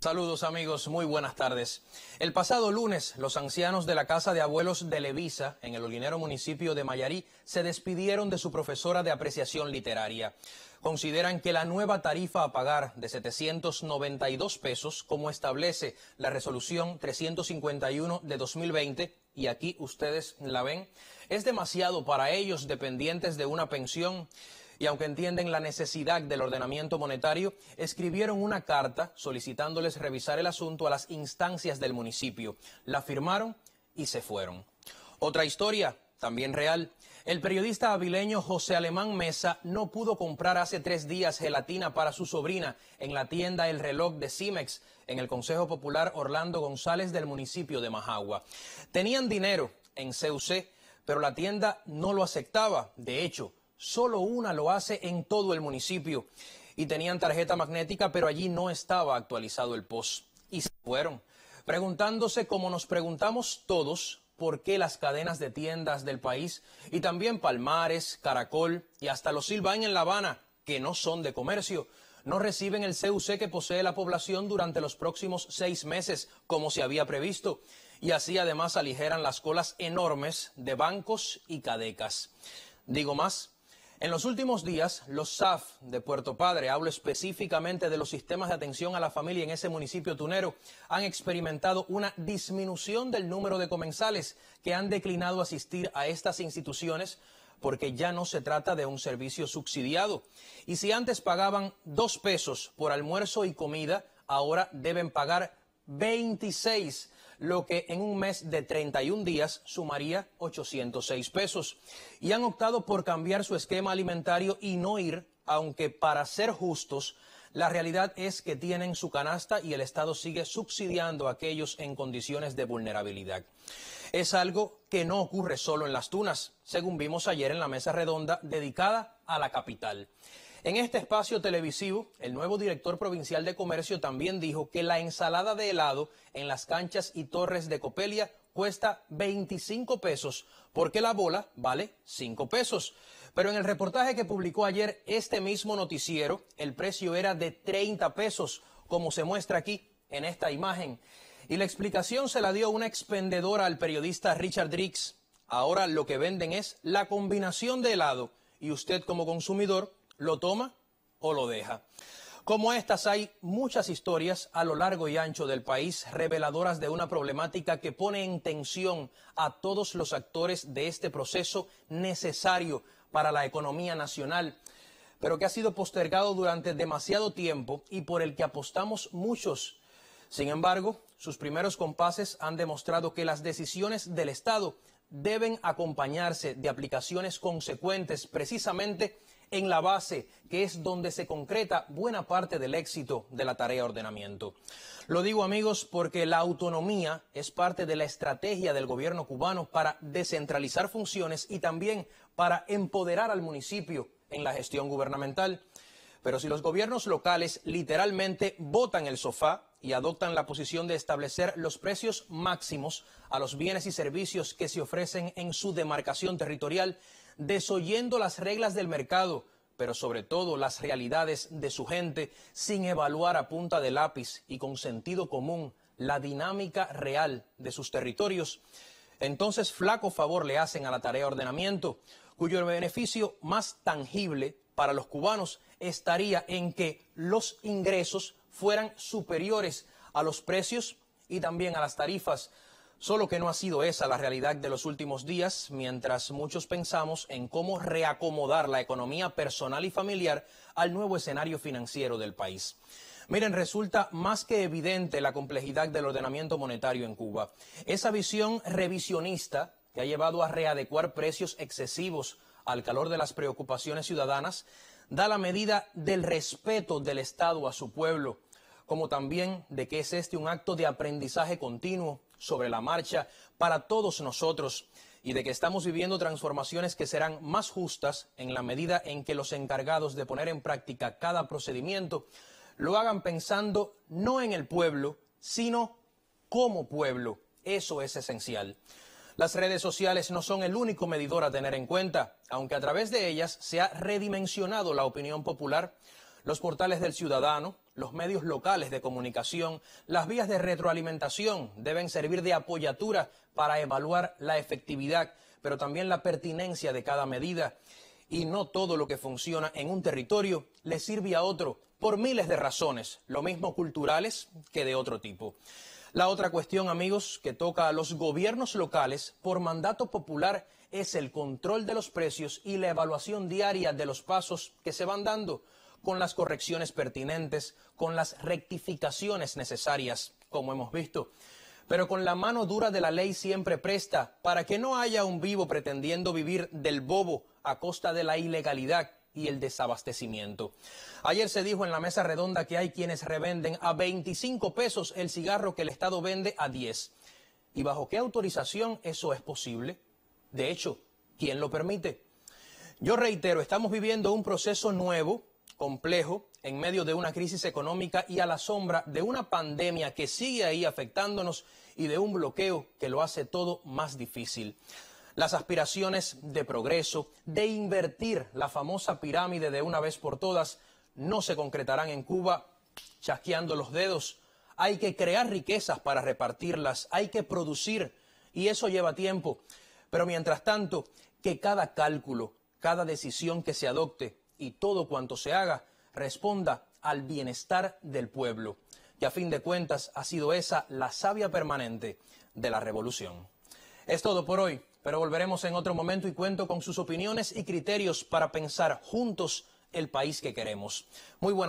Saludos amigos, muy buenas tardes. El pasado lunes, los ancianos de la Casa de Abuelos de Levisa, en el holguinero municipio de Mayarí, se despidieron de su profesora de apreciación literaria. Consideran que la nueva tarifa a pagar de 792 pesos, como establece la resolución 351 de 2020, y aquí ustedes la ven, es demasiado para ellos dependientes de una pensión. Y aunque entienden la necesidad del ordenamiento monetario, escribieron una carta solicitándoles revisar el asunto a las instancias del municipio. La firmaron y se fueron. Otra historia, también real. El periodista avileño José Alemán Mesa no pudo comprar hace 3 días gelatina para su sobrina en la tienda El Reloj de Cimex, en el Consejo Popular Orlando González del municipio de Majagua. Tenían dinero en CUC, pero la tienda no lo aceptaba, de hecho. Solo una lo hace en todo el municipio y tenían tarjeta magnética, pero allí no estaba actualizado el POS y se fueron, preguntándose como nos preguntamos todos por qué las cadenas de tiendas del país y también Palmares, Caracol y hasta los Silvain en La Habana, que no son de comercio, no reciben el CUC que posee la población durante los próximos 6 meses, como se había previsto, y así además aligeran las colas enormes de bancos y cadecas. Digo más. En los últimos días, los SAF de Puerto Padre, hablo específicamente de los sistemas de atención a la familia en ese municipio tunero, han experimentado una disminución del número de comensales que han declinado asistir a estas instituciones porque ya no se trata de un servicio subsidiado. Y si antes pagaban 2 pesos por almuerzo y comida, ahora deben pagar 26, lo que en un mes de 31 días sumaría 806 pesos. Y han optado por cambiar su esquema alimentario y no ir, aunque para ser justos, la realidad es que tienen su canasta y el Estado sigue subsidiando a aquellos en condiciones de vulnerabilidad. Es algo que no ocurre solo en las tunas, según vimos ayer en la mesa redonda dedicada a la capital. En este espacio televisivo, el nuevo director provincial de comercio también dijo que la ensalada de helado en las canchas y torres de Coppelia cuesta 25 pesos, porque la bola vale 5 pesos. Pero en el reportaje que publicó ayer este mismo noticiero, el precio era de 30 pesos, como se muestra aquí en esta imagen. Y la explicación se la dio una expendedora al periodista Richard Drix. Ahora lo que venden es la combinación de helado y usted como consumidor ¿lo toma o lo deja? Como estas hay muchas historias a lo largo y ancho del país reveladoras de una problemática que pone en tensión a todos los actores de este proceso necesario para la economía nacional, pero que ha sido postergado durante demasiado tiempo y por el que apostamos muchos. Sin embargo, sus primeros compases han demostrado que las decisiones del Estado deben acompañarse de aplicaciones consecuentes precisamente en la base, que es donde se concreta buena parte del éxito de la tarea ordenamiento. Lo digo, amigos, porque la autonomía es parte de la estrategia del gobierno cubano para descentralizar funciones y también para empoderar al municipio en la gestión gubernamental. Pero si los gobiernos locales literalmente botan el sofá y adoptan la posición de establecer los precios máximos a los bienes y servicios que se ofrecen en su demarcación territorial, desoyendo las reglas del mercado, pero sobre todo las realidades de su gente, sin evaluar a punta de lápiz y con sentido común la dinámica real de sus territorios, entonces flaco favor le hacen a la tarea ordenamiento, cuyo beneficio más tangible para los cubanos estaría en que los ingresos fueran superiores a los precios y también a las tarifas. Solo que no ha sido esa la realidad de los últimos días, mientras muchos pensamos en cómo reacomodar la economía personal y familiar al nuevo escenario financiero del país. Miren, resulta más que evidente la complejidad del ordenamiento monetario en Cuba. Esa visión revisionista que ha llevado a readecuar precios excesivos al calor de las preocupaciones ciudadanas da la medida del respeto del Estado a su pueblo, como también de que es este un acto de aprendizaje continuo sobre la marcha para todos nosotros y de que estamos viviendo transformaciones que serán más justas en la medida en que los encargados de poner en práctica cada procedimiento lo hagan pensando no en el pueblo, sino como pueblo. Eso es esencial. Las redes sociales no son el único medidor a tener en cuenta, aunque a través de ellas se ha redimensionado la opinión popular. los portales del ciudadano, los medios locales de comunicación, las vías de retroalimentación deben servir de apoyatura para evaluar la efectividad, pero también la pertinencia de cada medida. Y no todo lo que funciona en un territorio le sirve a otro, por miles de razones, lo mismo culturales que de otro tipo. La otra cuestión, amigos, que toca a los gobiernos locales por mandato popular es el control de los precios y la evaluación diaria de los pasos que se van dando, con las correcciones pertinentes, con las rectificaciones necesarias, como hemos visto. Pero con la mano dura de la ley siempre presta, para que no haya un vivo pretendiendo vivir del bobo a costa de la ilegalidad y el desabastecimiento. Ayer se dijo en la mesa redonda que hay quienes revenden a 25 pesos el cigarro que el Estado vende a 10. ¿Y bajo qué autorización eso es posible? De hecho, ¿quién lo permite? Yo reitero, estamos viviendo un proceso nuevo, complejo, en medio de una crisis económica y a la sombra de una pandemia que sigue ahí afectándonos y de un bloqueo que lo hace todo más difícil. Las aspiraciones de progreso, de invertir la famosa pirámide de una vez por todas, no se concretarán en Cuba chasqueando los dedos. Hay que crear riquezas para repartirlas, hay que producir, y eso lleva tiempo. Pero mientras tanto, que cada cálculo, cada decisión que se adopte y todo cuanto se haga, responda al bienestar del pueblo, que a fin de cuentas ha sido esa la savia permanente de la revolución. Es todo por hoy, pero volveremos en otro momento y cuento con sus opiniones y criterios para pensar juntos el país que queremos. Muy buenas.